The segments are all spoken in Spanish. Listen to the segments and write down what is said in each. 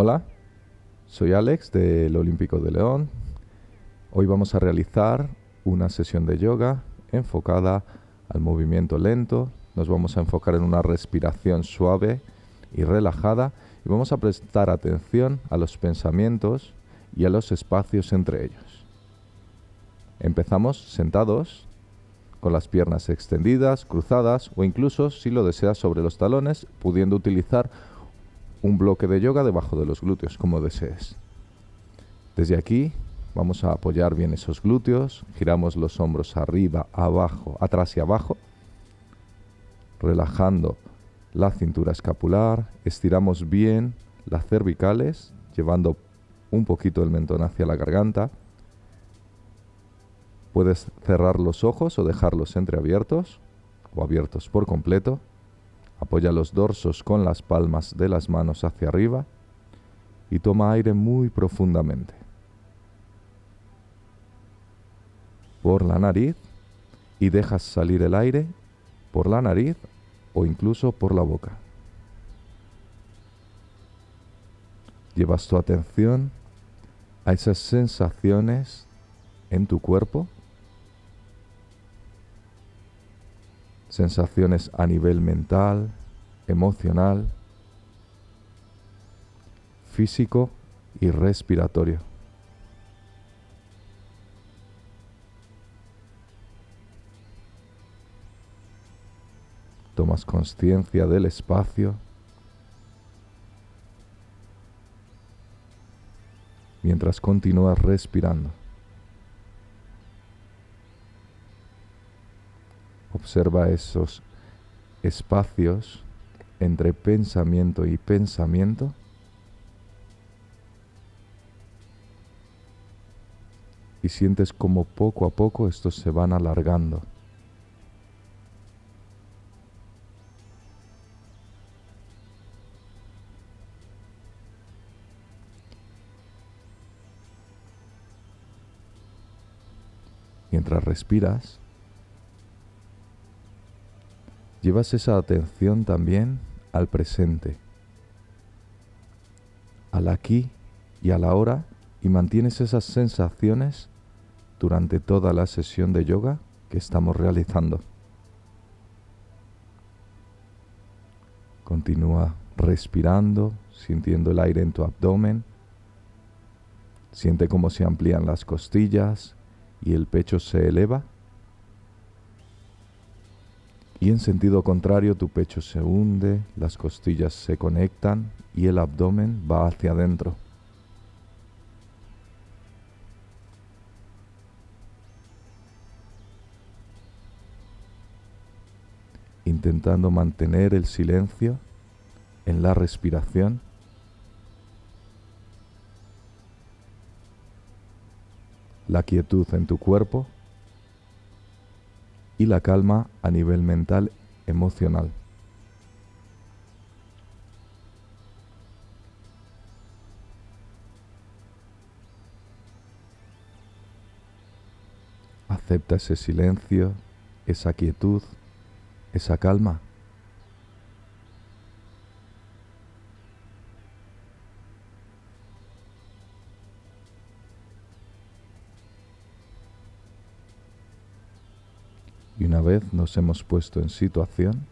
Hola, soy Alex del Olímpico de León. Hoy vamos a realizar una sesión de yoga enfocada al movimiento lento. Nos vamos a enfocar en una respiración suave y relajada y vamos a prestar atención a los pensamientos y a los espacios entre ellos. Empezamos sentados, con las piernas extendidas, cruzadas o incluso, si lo deseas, sobre los talones, pudiendo utilizar un bloque de yoga debajo de los glúteos, como desees. Desde aquí vamos a apoyar bien esos glúteos, giramos los hombros arriba, abajo, atrás y abajo, relajando la cintura escapular, estiramos bien las cervicales, llevando un poquito el mentón hacia la garganta. Puedes cerrar los ojos o dejarlos entreabiertos o abiertos por completo. Apoya los dorsos con las palmas de las manos hacia arriba y toma aire muy profundamente por la nariz y dejas salir el aire por la nariz o incluso por la boca. Llevas tu atención a esas sensaciones en tu cuerpo. Sensaciones a nivel mental, emocional, físico y respiratorio. Tomas conciencia del espacio mientras continúas respirando. Observa esos espacios entre pensamiento y pensamiento. Y sientes como poco a poco estos se van alargando. Mientras respiras, llevas esa atención también al presente, al aquí y al ahora, y mantienes esas sensaciones durante toda la sesión de yoga que estamos realizando. Continúa respirando, sintiendo el aire en tu abdomen. Siente cómo se amplían las costillas y el pecho se eleva. Y en sentido contrario, tu pecho se hunde, las costillas se conectan y el abdomen va hacia adentro. Intentando mantener el silencio en la respiración. La quietud en tu cuerpo. Y la calma a nivel mental, emocional. Acepta ese silencio, esa quietud, esa calma. Y una vez nos hemos puesto en situación,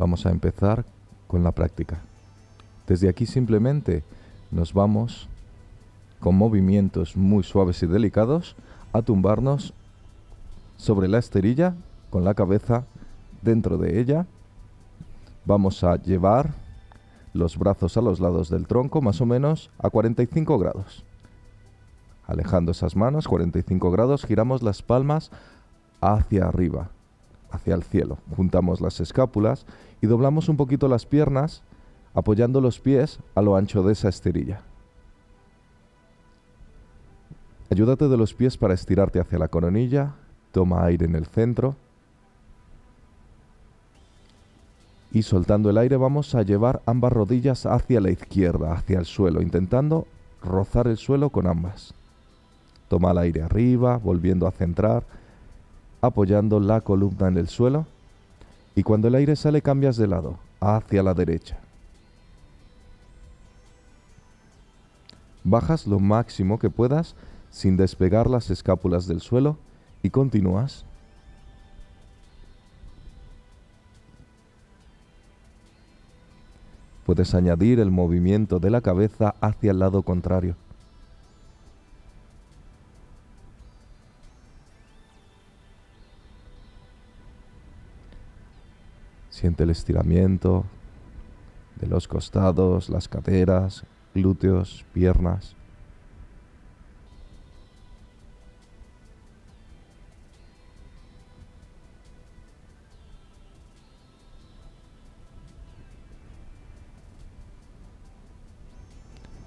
vamos a empezar con la práctica. Desde aquí simplemente nos vamos, con movimientos muy suaves y delicados, a tumbarnos sobre la esterilla, con la cabeza dentro de ella. Vamos a llevar los brazos a los lados del tronco, más o menos a 45 grados. Alejando esas manos, 45 grados, giramos las palmas hacia arriba, hacia el cielo. Juntamos las escápulas y doblamos un poquito las piernas, apoyando los pies a lo ancho de esa esterilla. Ayúdate de los pies para estirarte hacia la coronilla. Toma aire en el centro. Y soltando el aire vamos a llevar ambas rodillas hacia la izquierda, hacia el suelo, intentando rozar el suelo con ambas. Toma el aire arriba, volviendo a centrar, apoyando la columna en el suelo, y cuando el aire sale cambias de lado, hacia la derecha. bajas lo máximo que puedas sin despegar las escápulas del suelo y continúas. Puedes añadir el movimiento de la cabeza hacia el lado contrario. Siente el estiramiento de los costados, las caderas, glúteos, piernas.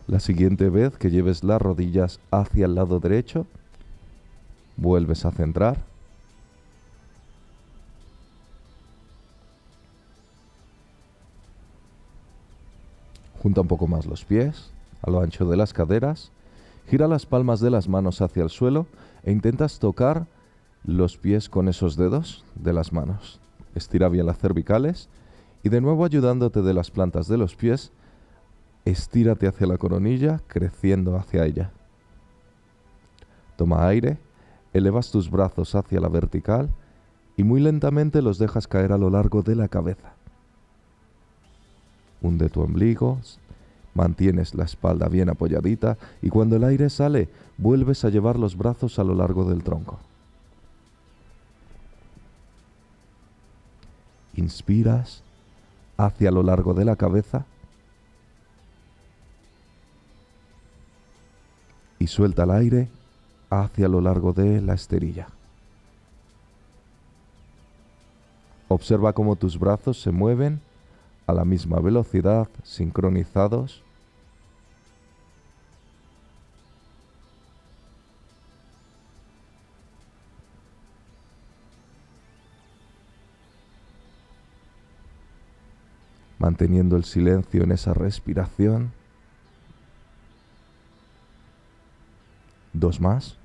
La siguiente vez que lleves las rodillas hacia el lado derecho, vuelves a centrar. Junta un poco más los pies, a lo ancho de las caderas, gira las palmas de las manos hacia el suelo e intentas tocar los pies con esos dedos de las manos. Estira bien las cervicales y de nuevo ayudándote de las plantas de los pies, estírate hacia la coronilla, creciendo hacia ella. Toma aire, elevas tus brazos hacia la vertical y muy lentamente los dejas caer a lo largo de la cabeza. Hunde tu ombligo, mantienes la espalda bien apoyadita y cuando el aire sale, vuelves a llevar los brazos a lo largo del tronco. Inspiras hacia lo largo de la cabeza. Y suelta el aire hacia lo largo de la esterilla. Observa cómo tus brazos se mueven a la misma velocidad, sincronizados. Manteniendo el silencio en esa respiración. Dos más.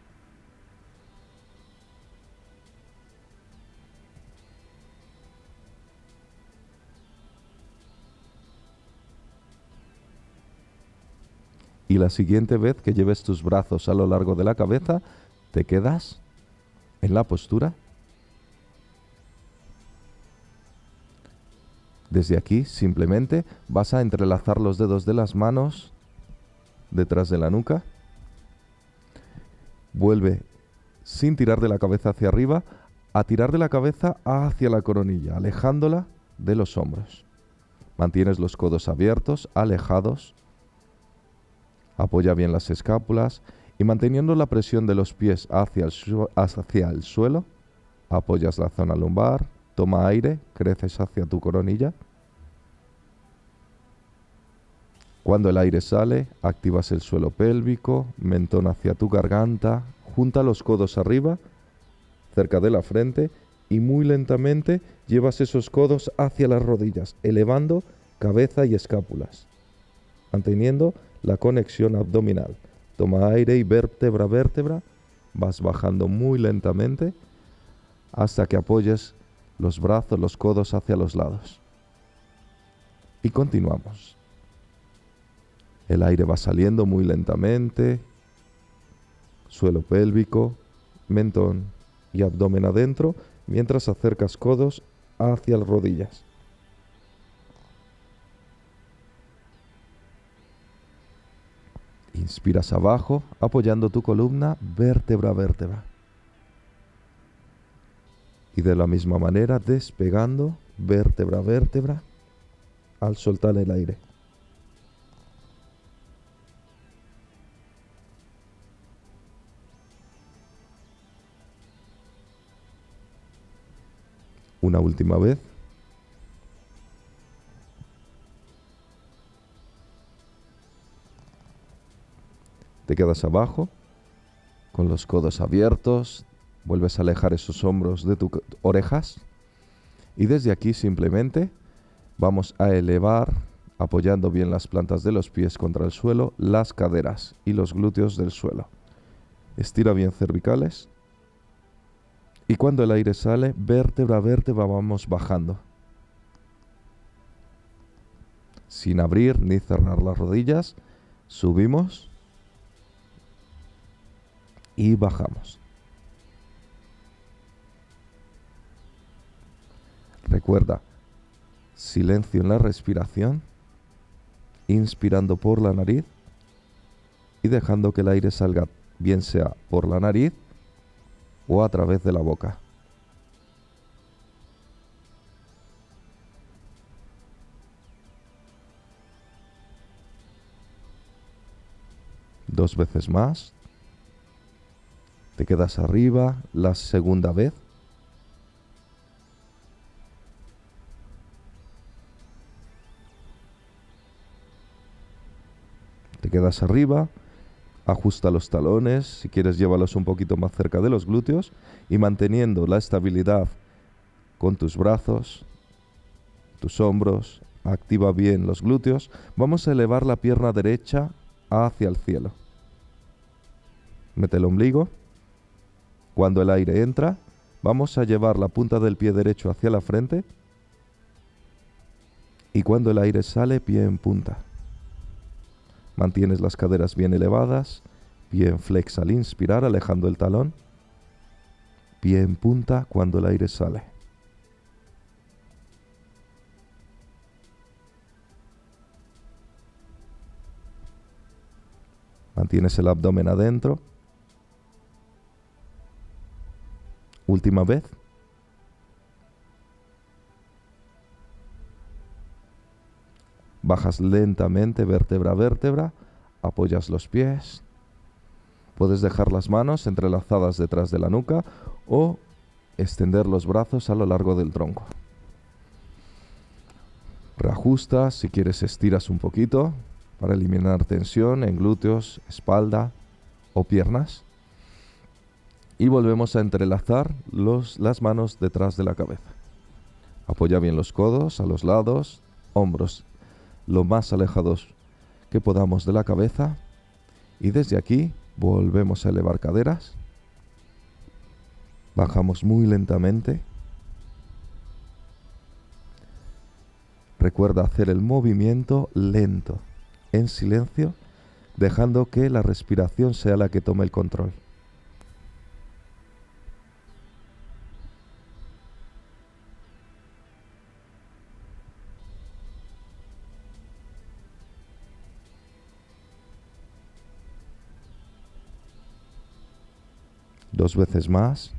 Y la siguiente vez que lleves tus brazos a lo largo de la cabeza, te quedas en la postura. Desde aquí, simplemente, vas a entrelazar los dedos de las manos detrás de la nuca. Vuelve, sin tirar de la cabeza hacia arriba, a tirar de la cabeza hacia la coronilla, alejándola de los hombros. Mantienes los codos abiertos, alejados. Apoya bien las escápulas y manteniendo la presión de los pies hacia el suelo, apoyas la zona lumbar, toma aire, creces hacia tu coronilla. Cuando el aire sale, activas el suelo pélvico, mentón hacia tu garganta, junta los codos arriba, cerca de la frente y muy lentamente llevas esos codos hacia las rodillas, elevando cabeza y escápulas, manteniendo la conexión abdominal. Toma aire y vértebra a vértebra, vas bajando muy lentamente hasta que apoyes los brazos, los codos hacia los lados. Y continuamos. El aire va saliendo muy lentamente, suelo pélvico, mentón y abdomen adentro, mientras acercas codos hacia las rodillas. Inspiras abajo, apoyando tu columna vértebra a vértebra. Y de la misma manera despegando vértebra a vértebra al soltar el aire. Una última vez. Te quedas abajo, con los codos abiertos, vuelves a alejar esos hombros de tus orejas y desde aquí simplemente vamos a elevar, apoyando bien las plantas de los pies contra el suelo, las caderas y los glúteos del suelo. Estira bien cervicales. Y cuando el aire sale, vértebra a vértebra vamos bajando. Sin abrir ni cerrar las rodillas, subimos y bajamos. Recuerda, silencio en la respiración, inspirando por la nariz y dejando que el aire salga, bien sea por la nariz o a través de la boca. Dos veces más. Te quedas arriba la segunda vez. Te quedas arriba, ajusta los talones, si quieres llévalos un poquito más cerca de los glúteos y manteniendo la estabilidad con tus brazos, tus hombros, activa bien los glúteos, vamos a elevar la pierna derecha hacia el cielo. Mete el ombligo. Cuando el aire entra, vamos a llevar la punta del pie derecho hacia la frente y cuando el aire sale, pie en punta. Mantienes las caderas bien elevadas, pie en flex al inspirar, alejando el talón, pie en punta cuando el aire sale. Mantienes el abdomen adentro. Última vez. Bajas lentamente, vértebra a vértebra, apoyas los pies. Puedes dejar las manos entrelazadas detrás de la nuca o extender los brazos a lo largo del tronco. Reajustas, si quieres estiras un poquito para eliminar tensión en glúteos, espalda o piernas. Y volvemos a entrelazar las manos detrás de la cabeza. Apoya bien los codos a los lados, hombros lo más alejados que podamos de la cabeza. Y desde aquí volvemos a elevar caderas. Bajamos muy lentamente. Recuerda hacer el movimiento lento, en silencio, dejando que la respiración sea la que tome el control. Dos veces más.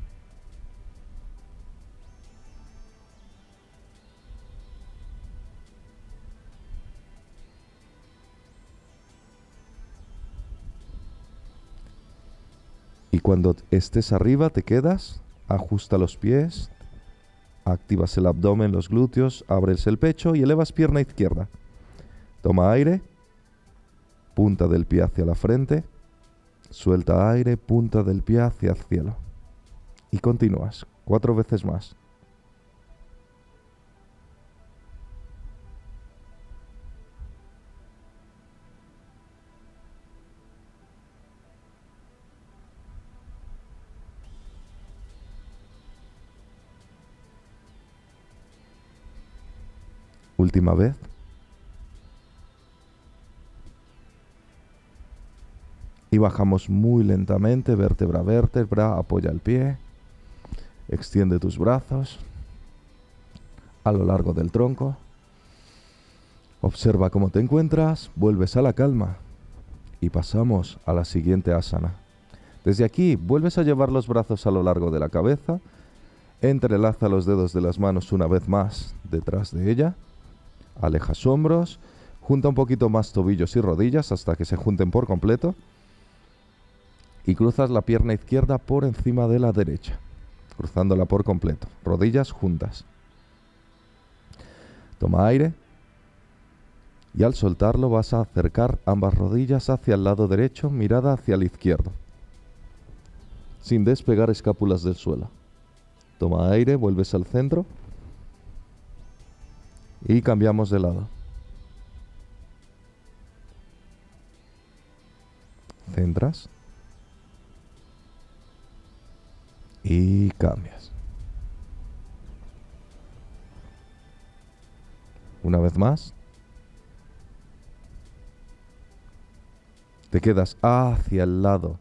Y cuando estés arriba te quedas, ajusta los pies, activas el abdomen, los glúteos, abres el pecho y elevas pierna izquierda. Toma aire, punta del pie hacia la frente. Suelta aire, punta del pie hacia el cielo. Y continúas, 4 veces más. Última vez. Y bajamos muy lentamente, vértebra a vértebra, apoya el pie, extiende tus brazos a lo largo del tronco, observa cómo te encuentras, vuelves a la calma y pasamos a la siguiente asana. Desde aquí vuelves a llevar los brazos a lo largo de la cabeza, entrelaza los dedos de las manos una vez más detrás de ella, alejas hombros, junta un poquito más tobillos y rodillas hasta que se junten por completo. Y cruzas la pierna izquierda por encima de la derecha, cruzándola por completo, rodillas juntas. Toma aire y al soltarlo vas a acercar ambas rodillas hacia el lado derecho, mirada hacia el izquierdo, sin despegar escápulas del suelo. Toma aire, vuelves al centro y cambiamos de lado. Centras. Y cambias. Una vez más. Te quedas hacia el lado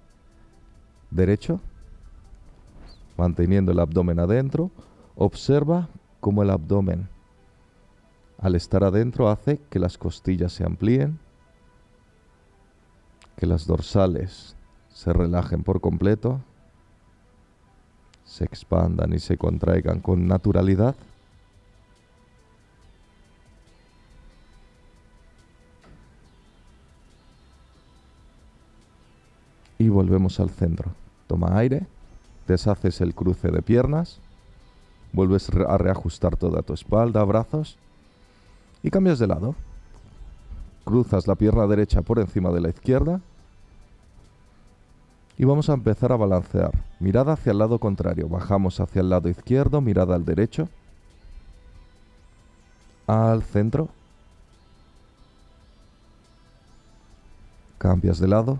derecho, manteniendo el abdomen adentro. Observa cómo el abdomen, al estar adentro, hace que las costillas se amplíen, que las dorsales se relajen por completo, se expandan y se contraigan con naturalidad. Y volvemos al centro. Toma aire, deshaces el cruce de piernas, vuelves a reajustar toda tu espalda, brazos y cambias de lado. Cruzas la pierna derecha por encima de la izquierda y vamos a empezar a balancear. Mirada hacia el lado contrario, bajamos hacia el lado izquierdo, mirada al derecho, al centro, cambias de lado.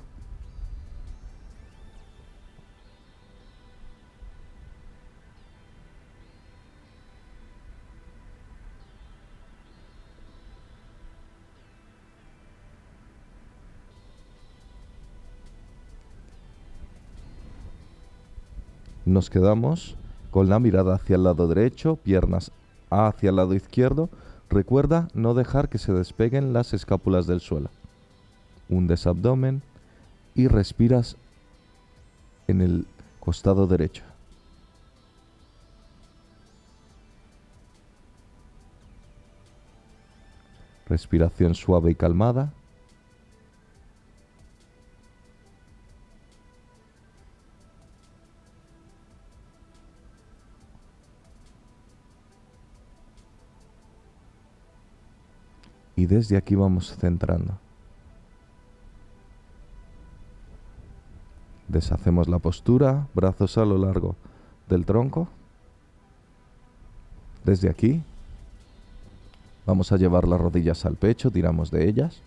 Nos quedamos con la mirada hacia el lado derecho, piernas hacia el lado izquierdo. Recuerda no dejar que se despeguen las escápulas del suelo. Hundes abdomen y respiras en el costado derecho. Respiración suave y calmada. Y desde aquí vamos centrando. Deshacemos la postura, brazos a lo largo del tronco. Desde aquí vamos a llevar las rodillas al pecho, tiramos de ellas.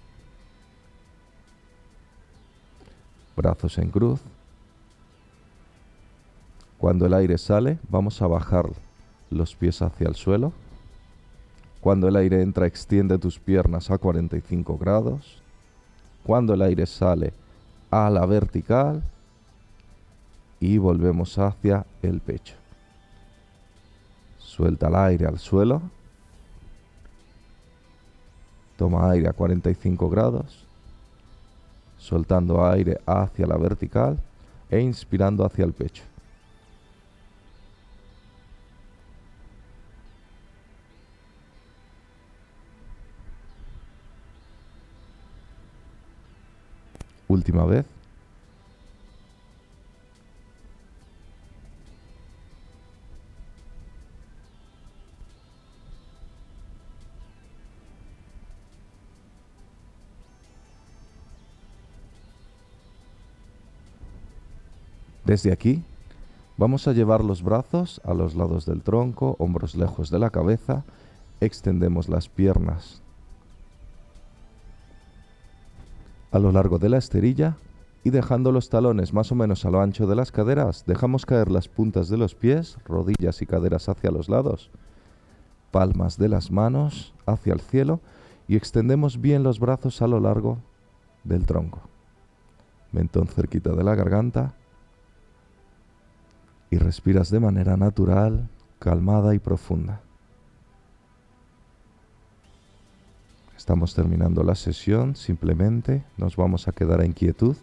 Brazos en cruz. Cuando el aire sale, vamos a bajar los pies hacia el suelo. Cuando el aire entra, extiende tus piernas a 45 grados. Cuando el aire sale, a la vertical. Y volvemos hacia el pecho. Suelta el aire al suelo. Toma aire a 45 grados. Soltando aire hacia la vertical e inspirando hacia el pecho. Última vez. Desde aquí vamos a llevar los brazos a los lados del tronco, hombros lejos de la cabeza, extendemos las piernas a lo largo de la esterilla y dejando los talones más o menos a lo ancho de las caderas, dejamos caer las puntas de los pies, rodillas y caderas hacia los lados, palmas de las manos hacia el cielo y extendemos bien los brazos a lo largo del tronco. Mentón cerquita de la garganta y respiras de manera natural, calmada y profunda. Estamos terminando la sesión, simplemente nos vamos a quedar en quietud,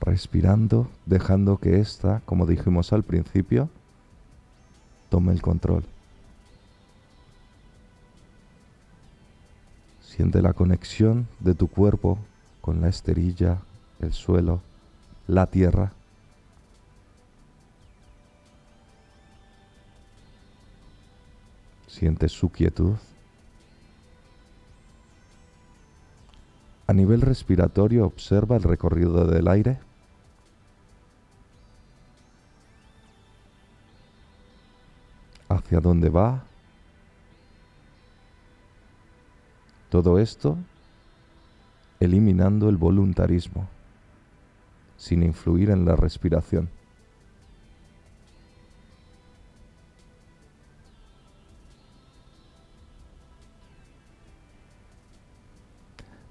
respirando, dejando que esta, como dijimos al principio, tome el control. Siente la conexión de tu cuerpo con la esterilla, el suelo, la tierra. Siente su quietud. A nivel respiratorio, observa el recorrido del aire. ¿Hacia dónde va? Todo esto eliminando el voluntarismo, sin influir en la respiración.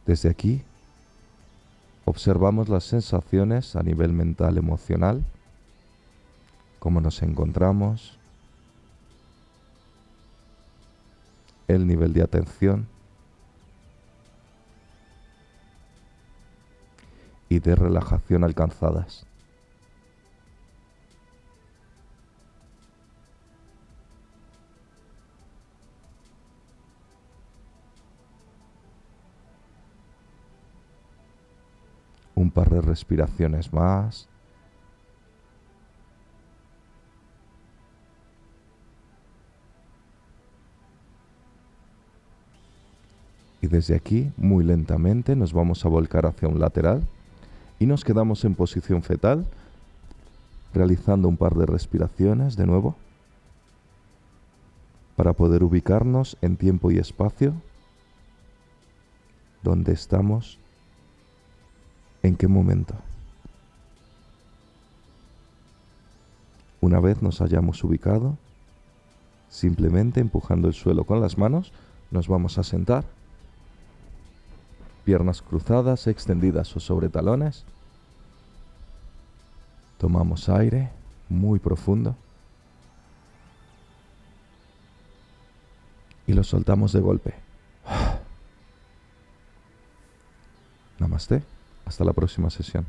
Desde aquí Observamos las sensaciones a nivel mental, emocional, cómo nos encontramos, el nivel de atención y de relajación alcanzadas. Un par de respiraciones más. Y desde aquí, muy lentamente, nos vamos a volcar hacia un lateral y nos quedamos en posición fetal, realizando un par de respiraciones de nuevo para poder ubicarnos en tiempo y espacio donde estamos. ¿En qué momento? Una vez nos hayamos ubicado, simplemente empujando el suelo con las manos, nos vamos a sentar. Piernas cruzadas, extendidas o sobre talones. Tomamos aire muy profundo. Y lo soltamos de golpe. Namaste. Hasta la próxima sesión.